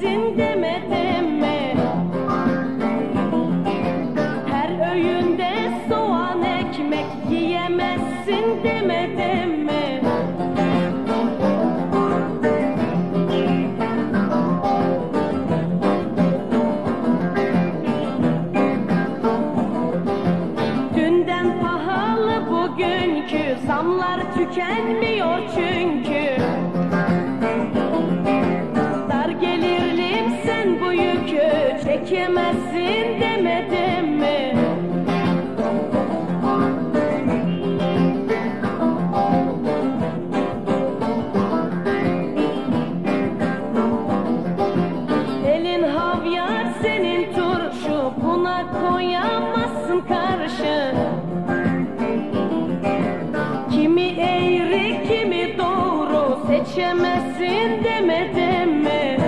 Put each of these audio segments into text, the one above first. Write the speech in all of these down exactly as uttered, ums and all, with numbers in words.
gelsin deme deme. Her öğünde soğan ekmek yiyemezsin deme deme. Dünden pahalı bugünkü zamlar tükenmiyor çünkü. Çekemezsin deme deme. Elin havyar senin turşu, buna koyamazsın karşı. Kimi eğri kimi doğru seçemezsin deme deme.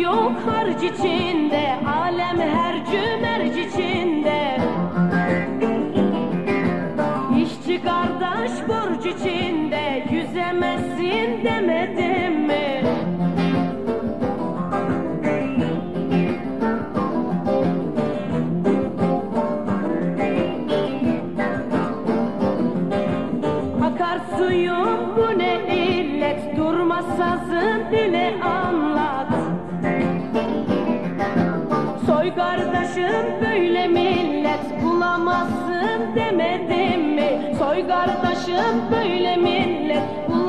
Yok harc içinde, alem her cümerc içinde. İşçi kardeş borcu içinde, yüzemezsin deme deme. Akarsuyum bu ne illet, durma sazın dile anlat. Soy kardeşim böyle millet bulamazsın deme deme. Soy kardeşim böyle millet bulamazsın.